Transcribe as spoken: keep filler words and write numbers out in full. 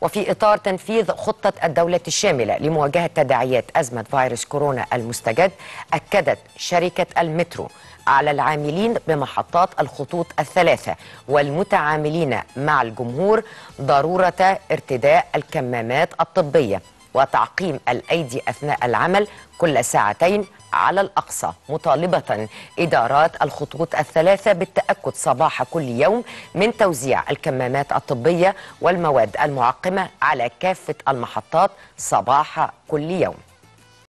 وفي إطار تنفيذ خطة الدولة الشاملة لمواجهة تداعيات أزمة فيروس كورونا المستجد، أكدت شركة المترو على العاملين بمحطات الخطوط الثلاثة والمتعاملين مع الجمهور ضرورة ارتداء الكمامات الطبية وتعقيم الأيدي أثناء العمل كل ساعتين على الأقصى، مطالبة إدارات الخطوط الثلاثة بالتأكد صباح كل يوم من توزيع الكمامات الطبية والمواد المعقمة على كافة المحطات صباح كل يوم.